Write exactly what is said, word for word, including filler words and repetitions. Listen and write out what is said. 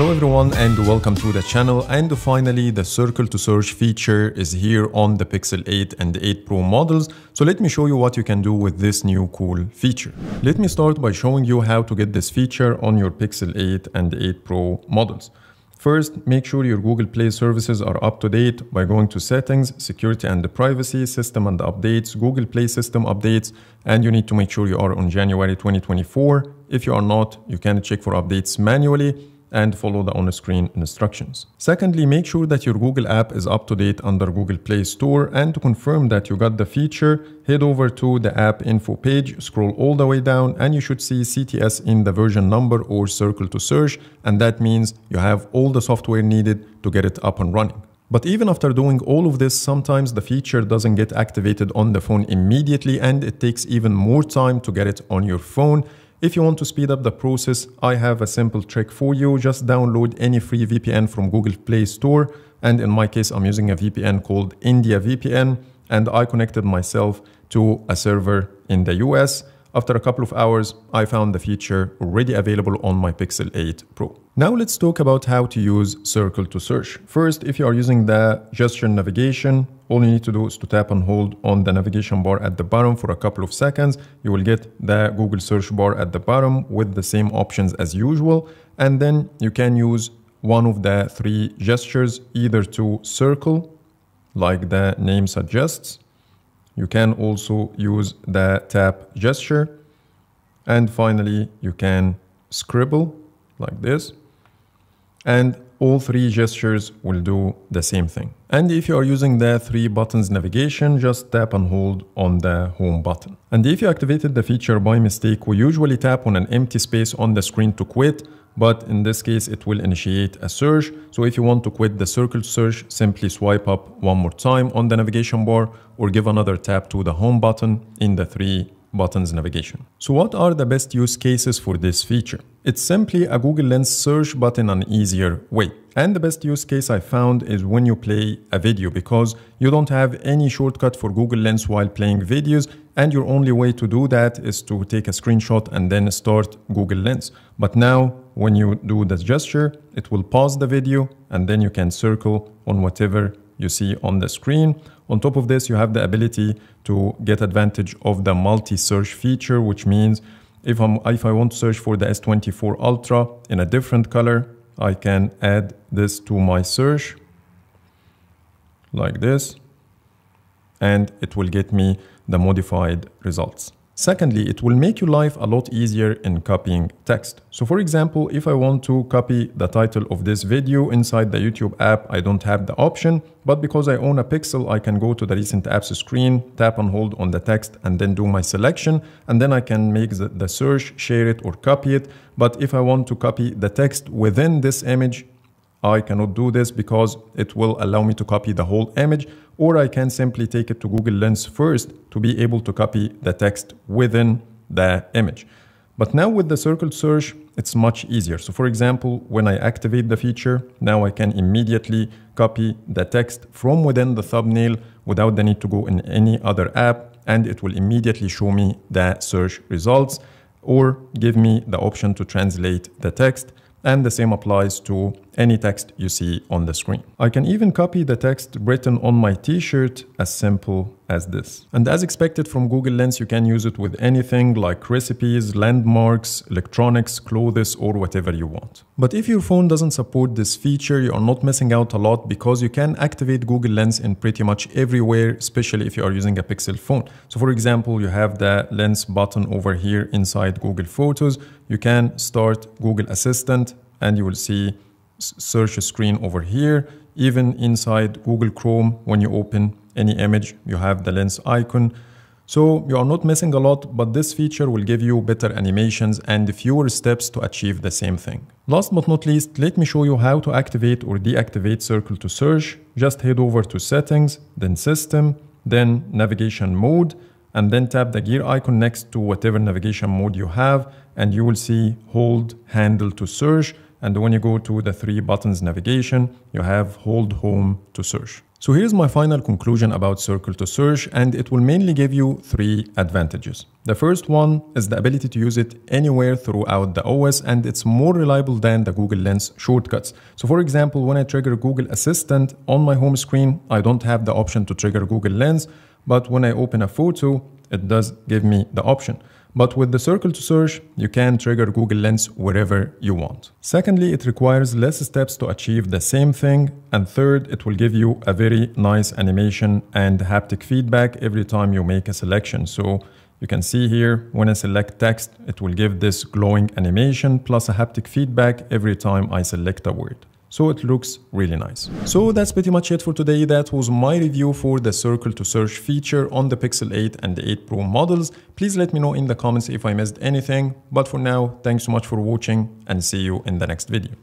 Hello everyone and welcome to the channel. And finally, the Circle to Search feature is here on the Pixel eight and the eight Pro models. So let me show you what you can do with this new cool feature. Let me start by showing you how to get this feature on your Pixel eight and eight Pro models. First, make sure your Google Play services are up to date by going to Settings, Security and Privacy, System and Updates, Google Play System Updates, and you need to make sure you are on January twenty twenty-four. If you are not, you can check for updates manually and follow the on-screen instructions. Secondly, make sure that your Google app is up to date under Google Play Store, and to confirm that you got the feature, head over to the app info page, scroll all the way down, and you should see C T S in the version number or Circle to Search, and that means you have all the software needed to get it up and running. But even after doing all of this, sometimes the feature doesn't get activated on the phone immediately, and it takes even more time to get it on your phone. If you want to speed up the process, I have a simple trick for you. Just download any free V P N from Google Play Store. And in my case, I'm using a V P N called India V P N. And I connected myself to a server in the U S. After a couple of hours, I found the feature already available on my Pixel eight Pro. Now let's talk about how to use Circle to Search. First, if you are using the gesture navigation, all you need to do is to tap and hold on the navigation bar at the bottom for a couple of seconds. You will get the Google search bar at the bottom with the same options as usual. And then you can use one of the three gestures, either to circle, like the name suggests. You can also use the tap gesture. And finally, you can scribble like this. And all three gestures will do the same thing. And if you are using the three buttons navigation, just tap and hold on the home button. And if you activated the feature by mistake, we usually tap on an empty space on the screen to quit, but in this case, it will initiate a search. So if you want to quit the Circle to Search, simply swipe up one more time on the navigation bar or give another tap to the home button in the three buttons navigation. So what are the best use cases for this feature? It's simply a Google Lens search but in an easier way. And the best use case I found is when you play a video, because you don't have any shortcut for Google Lens while playing videos, and your only way to do that is to take a screenshot and then start Google Lens. But now when you do the gesture, it will pause the video and then you can circle on whatever you see on the screen. On top of this, you have the ability to get advantage of the multi-search feature, which means if, I'm, if I want to search for the S twenty-four Ultra in a different color, I can add this to my search like this, and it will get me the modified results. Secondly, it will make your life a lot easier in copying text. So for example, if I want to copy the title of this video inside the YouTube app, I don't have the option, but because I own a Pixel, I can go to the recent apps screen, tap and hold on the text, and then do my selection, and then I can make the, the search, share it, or copy it. But if I want to copy the text within this image, I cannot do this because it will allow me to copy the whole image, or I can simply take it to Google Lens first to be able to copy the text within the image. But now with the Circle to Search, it's much easier. So for example, when I activate the feature, now I can immediately copy the text from within the thumbnail without the need to go in any other app, and it will immediately show me the search results or give me the option to translate the text. And the same applies to any text you see on the screen. I can even copy the text written on my t-shirt, as simple as this. And as expected from Google Lens, you can use it with anything like recipes, landmarks, electronics, clothes, or whatever you want. But if your phone doesn't support this feature, you are not missing out a lot, because you can activate Google Lens in pretty much everywhere, especially if you are using a Pixel phone. So for example, you have the Lens button over here inside Google Photos. You can start Google Assistant and you will see search screen over here. Even inside Google Chrome, when you open any image, you have the Lens icon. So you are not missing a lot, but this feature will give you better animations and fewer steps to achieve the same thing. Last but not least, let me show you how to activate or deactivate Circle to Search. Just head over to Settings, then System, then Navigation Mode, and then tap the gear icon next to whatever navigation mode you have, and you will see Hold Handle to Search. And when you go to the three buttons navigation, you have hold home to search. So here's my final conclusion about Circle to Search, and it will mainly give you three advantages. The first one is the ability to use it anywhere throughout the O S, and it's more reliable than the Google Lens shortcuts. So for example, when I trigger Google Assistant on my home screen, I don't have the option to trigger Google Lens, but when I open a photo, it does give me the option. But with the Circle to Search, you can trigger Google Lens wherever you want. Secondly, it requires less steps to achieve the same thing. And third, it will give you a very nice animation and haptic feedback every time you make a selection. So you can see here, when I select text, it will give this glowing animation plus a haptic feedback every time I select a word. So it looks really nice. So that's pretty much it for today. That was my review for the Circle to Search feature on the Pixel eight and the eight Pro models. Please let me know in the comments if I missed anything. But for now, thanks so much for watching and see you in the next video.